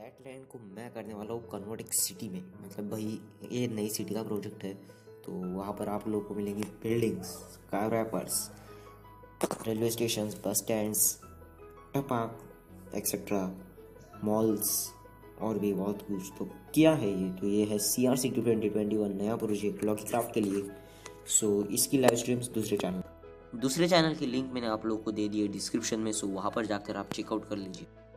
Flat land को मैं करने वाला हूँ कन्वर्ट एक सिटी में। मतलब भाई ये नई सिटी का प्रोजेक्ट है, तो वहाँ पर आप लोगों को मिलेंगी buildings, car wrappers, railway station, bus stands, टपाक एक्सेट्रा, मॉल्स और भी बहुत कुछ। तो क्या है ये? तो ये है CRC 2021 नया प्रोजेक्ट लॉकटैप के लिए। सो इसकी लाइव स्ट्रीम्स दूसरे चैनल की लिंक मैंने आप लोगों को दे दी है डिस्क्रिप्शन में। सो वहाँ पर जाकर आप चेकआउट कर लीजिए।